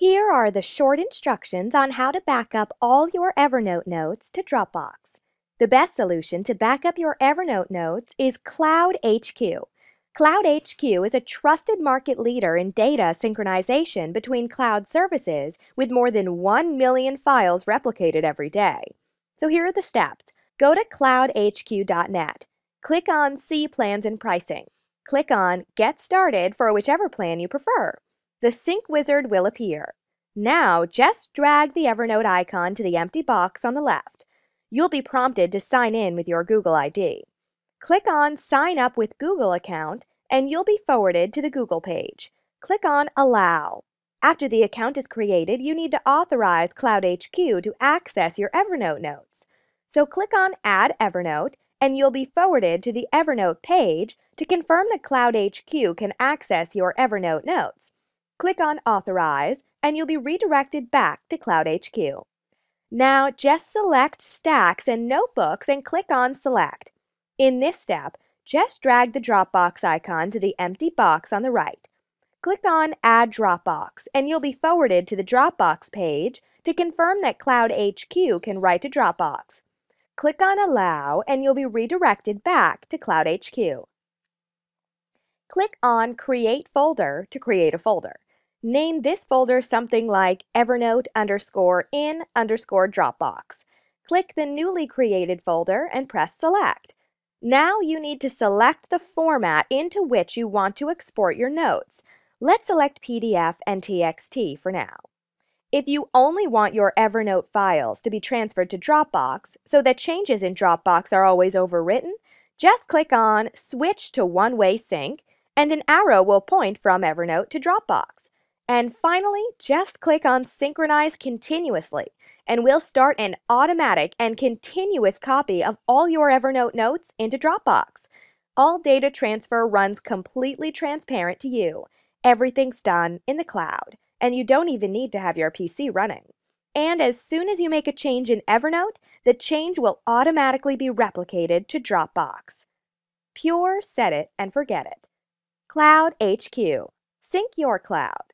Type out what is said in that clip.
Here are the short instructions on how to back up all your Evernote notes to Dropbox. The best solution to back up your Evernote notes is CloudHQ. CloudHQ is a trusted market leader in data synchronization between cloud services with more than 1 million files replicated every day. So here are the steps. Go to cloudhq.net. Click on See Plans and Pricing. Click on Get Started for whichever plan you prefer. The Sync Wizard will appear. Now just drag the Evernote icon to the empty box on the left. You'll be prompted to sign in with your Google ID. Click on Sign Up with Google Account and you'll be forwarded to the Google page. Click on Allow. After the account is created, you need to authorize CloudHQ to access your Evernote notes. So click on Add Evernote and you'll be forwarded to the Evernote page to confirm that CloudHQ can access your Evernote notes. Click on Authorize and you'll be redirected back to CloudHQ. Now just select Stacks and Notebooks and click on Select. In this step, just drag the Dropbox icon to the empty box on the right. Click on Add Dropbox and you'll be forwarded to the Dropbox page to confirm that CloudHQ can write to Dropbox. Click on Allow and you'll be redirected back to CloudHQ. Click on Create Folder to create a folder. Name this folder something like Evernote_in_Dropbox. Click the newly created folder and press Select. Now you need to select the format into which you want to export your notes. Let's select PDF and TXT for now. If you only want your Evernote files to be transferred to Dropbox so that changes in Dropbox are always overwritten, just click on Switch to One-Way Sync and an arrow will point from Evernote to Dropbox. And finally, just click on Synchronize Continuously, and we'll start an automatic and continuous copy of all your Evernote notes into Dropbox. All data transfer runs completely transparent to you. Everything's done in the cloud, and you don't even need to have your PC running. And as soon as you make a change in Evernote, the change will automatically be replicated to Dropbox. Pure set it and forget it. CloudHQ. Sync your cloud.